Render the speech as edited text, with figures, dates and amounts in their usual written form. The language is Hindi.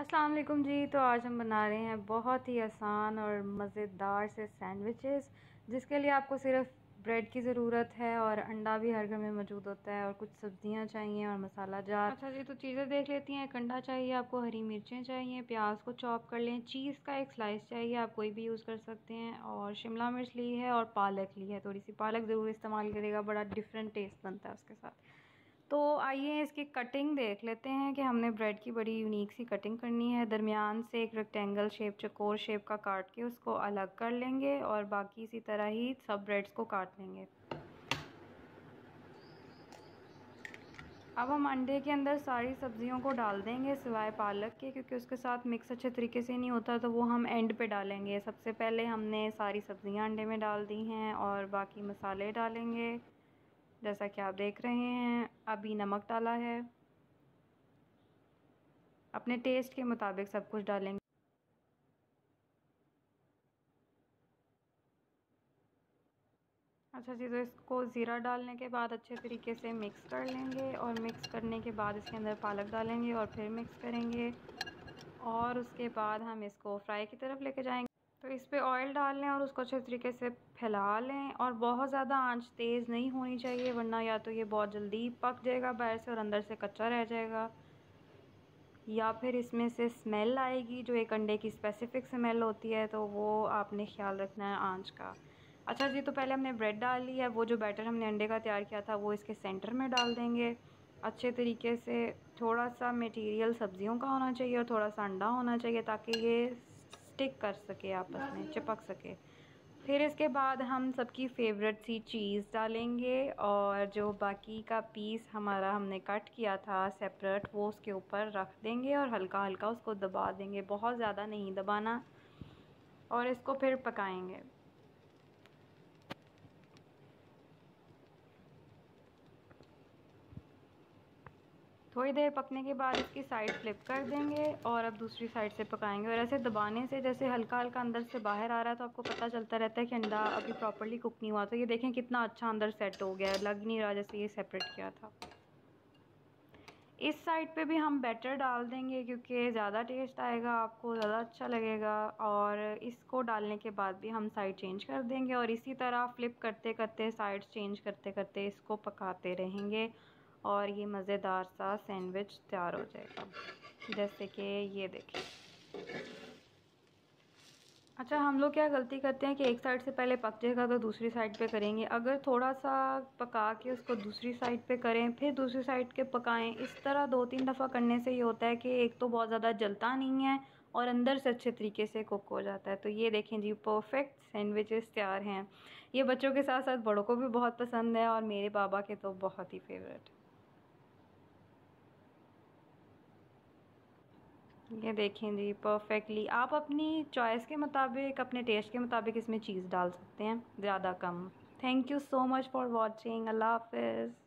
अस्सलाम वालेकुम जी। तो आज हम बना रहे हैं बहुत ही आसान और मज़ेदार से सैंडविचेस, जिसके लिए आपको सिर्फ ब्रेड की ज़रूरत है और अंडा भी हर घर में मौजूद होता है और कुछ सब्जियां चाहिए और मसाला जार। अच्छा जी, तो चीज़ें देख लेती हैं। एक अंडा चाहिए आपको, हरी मिर्चें चाहिए, प्याज को चॉप कर लें, चीज़ का एक स्लाइस चाहिए, आप कोई भी यूज़ कर सकते हैं, और शिमला मिर्च ली है और पालक ली है। थोड़ी सी पालक ज़रूर इस्तेमाल करेगा, बड़ा डिफरेंट टेस्ट बनता है उसके साथ। तो आइए इसकी कटिंग देख लेते हैं कि हमने ब्रेड की बड़ी यूनिक सी कटिंग करनी है। दरमियान से एक रेक्टेंगल शेप, चकोर शेप का काट के उसको अलग कर लेंगे और बाकी इसी तरह ही सब ब्रेड्स को काट लेंगे। अब हम अंडे के अंदर सारी सब्जियों को डाल देंगे सिवाय पालक के, क्योंकि उसके साथ मिक्स अच्छे तरीके से नहीं होता, तो वो हम एंड पे डालेंगे। सबसे पहले हमने सारी सब्जियां अंडे में डाल दी हैं और बाकी मसाले डालेंगे, जैसा कि आप देख रहे हैं। अभी नमक डाला है, अपने टेस्ट के मुताबिक सब कुछ डालेंगे। अच्छा जी, तो इसको ज़ीरा डालने के बाद अच्छे तरीके से मिक्स कर लेंगे और मिक्स करने के बाद इसके अंदर पालक डालेंगे और फिर मिक्स करेंगे, और उसके बाद हम इसको फ्राई की तरफ लेके जाएंगे। तो इस पे ऑयल डाल लें और उसको अच्छे तरीके से फैला लें, और बहुत ज़्यादा आंच तेज़ नहीं होनी चाहिए, वरना या तो ये बहुत जल्दी पक जाएगा बाहर से और अंदर से कच्चा रह जाएगा, या फिर इसमें से स्मेल आएगी, जो एक अंडे की स्पेसिफिक स्मेल होती है, तो वो आपने ख्याल रखना है आंच का। अच्छा जी, तो पहले हमने ब्रेड डाल ली है, वो जो बैटर हमने अंडे का तैयार किया था वो इसके सेंटर में डाल देंगे। अच्छे तरीके से थोड़ा सा मटीरियल सब्जियों का होना चाहिए और थोड़ा सा अंडा होना चाहिए, ताकि ये स्टिक कर सके, आपस में चिपक सके। फिर इसके बाद हम सबकी फेवरेट सी चीज़ डालेंगे, और जो बाकी का पीस हमारा हमने कट किया था सेपरेट, वो उसके ऊपर रख देंगे और हल्का हल्का उसको दबा देंगे, बहुत ज़्यादा नहीं दबाना, और इसको फिर पकाएंगे। थोड़ी देर पकने के बाद इसकी साइड फ्लिप कर देंगे और अब दूसरी साइड से पकाएंगे, और ऐसे दबाने से जैसे हल्का हल्का अंदर से बाहर आ रहा है, तो आपको पता चलता रहता है कि अंडा अभी प्रॉपर्ली कुक नहीं हुआ। तो ये देखें कितना अच्छा अंदर सेट हो गया है, लग नहीं रहा जैसे ये सेपरेट किया था। इस साइड पे भी हम बैटर डाल देंगे, क्योंकि ज़्यादा टेस्ट आएगा, आपको ज़्यादा अच्छा लगेगा, और इसको डालने के बाद भी हम साइड चेंज कर देंगे और इसी तरह फ्लिप करते करते, साइड चेंज करते करते इसको पकाते रहेंगे, और ये मज़ेदार सा सैंडविच तैयार हो जाएगा, जैसे कि ये देखिए। अच्छा, हम लोग क्या गलती करते हैं कि एक साइड से पहले पक जाएगा तो दूसरी साइड पे करेंगे। अगर थोड़ा सा पका के उसको दूसरी साइड पे करें, फिर दूसरी साइड के पकाएं, इस तरह 2-3 दफ़ा करने से ये होता है कि एक तो बहुत ज़्यादा जलता नहीं है और अंदर से अच्छे तरीके से कुक हो जाता है। तो ये देखें जी, परफेक्ट सैंडविचेस तैयार हैं। ये बच्चों के साथ साथ बड़ों को भी बहुत पसंद है, और मेरे बाबा के तो बहुत ही फेवरेट। ये देखें जी, परफेक्टली। आप अपनी चॉइस के मुताबिक, अपने टेस्ट के मुताबिक इसमें चीज़ डाल सकते हैं, ज़्यादा कम। Thank you so much for watching. अल्लाह हाफिज़।